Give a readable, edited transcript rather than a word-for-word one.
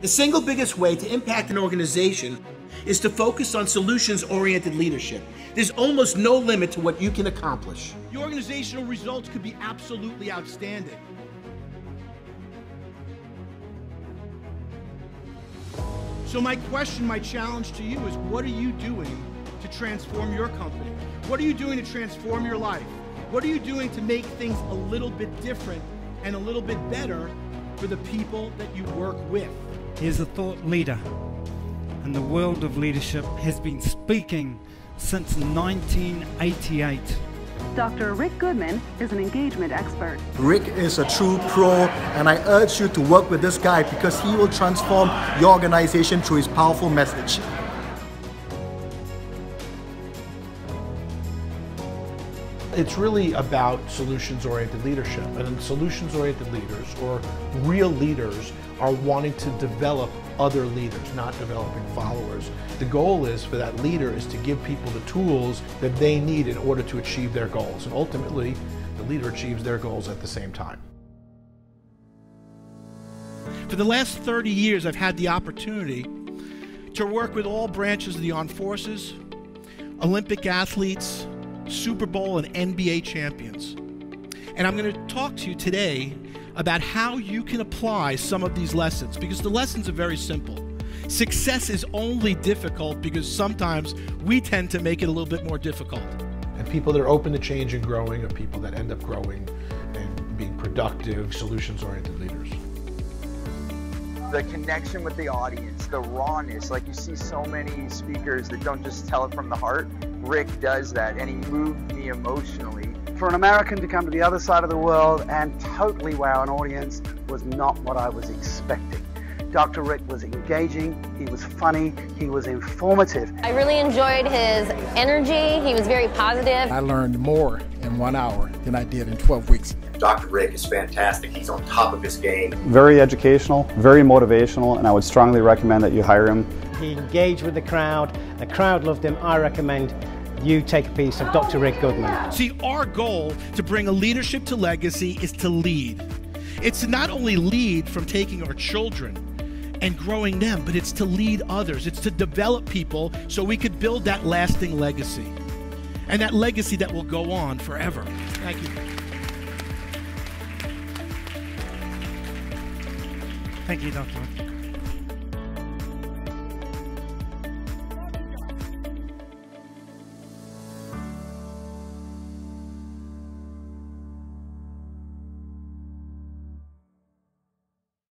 The single biggest way to impact an organization is to focus on solutions-oriented leadership. There's almost no limit to what you can accomplish. The organizational results could be absolutely outstanding. So my question, my challenge to you is, what are you doing to transform your company? What are you doing to transform your life? What are you doing to make things a little bit different and a little bit better for the people that you work with? He is a thought leader, and the world of leadership has been speaking since 1988. Dr. Rick Goodman is an engagement expert. Rick is a true pro, and I urge you to work with this guy because he will transform your organization through his powerful message. It's really about solutions-oriented leadership, and solutions-oriented leaders, or real leaders, are wanting to develop other leaders, not developing followers. The goal is for that leader is to give people the tools that they need in order to achieve their goals, and ultimately the leader achieves their goals at the same time. For the last 30 years I've had the opportunity to work with all branches of the armed forces, Olympic athletes, Super Bowl and NBA champions. And I'm going to talk to you today about how you can apply some of these lessons, because the lessons are very simple. Success is only difficult because sometimes we tend to make it a little bit more difficult. And people that are open to change and growing are people that end up growing and being productive, solutions-oriented leaders. The connection with the audience, the rawness, like you see so many speakers that don't just tell it from the heart. Rick does that, and he moved me emotionally. For an American to come to the other side of the world and totally wow an audience was not what I was expecting. Dr. Rick was engaging, he was funny, he was informative. I really enjoyed his energy, he was very positive. I learned more in 1 hour than I did in 12 weeks. Dr. Rick is fantastic, he's on top of his game. Very educational, very motivational, and I would strongly recommend that you hire him. He engaged with the crowd loved him. I recommend you take a piece of Dr. Rick Goodman. See, our goal to bring a leadership to legacy is to lead. It's to not only lead from taking our children and growing them, but it's to lead others. It's to develop people so we could build that lasting legacy, and that legacy that will go on forever. Thank you. Thank you, Dr.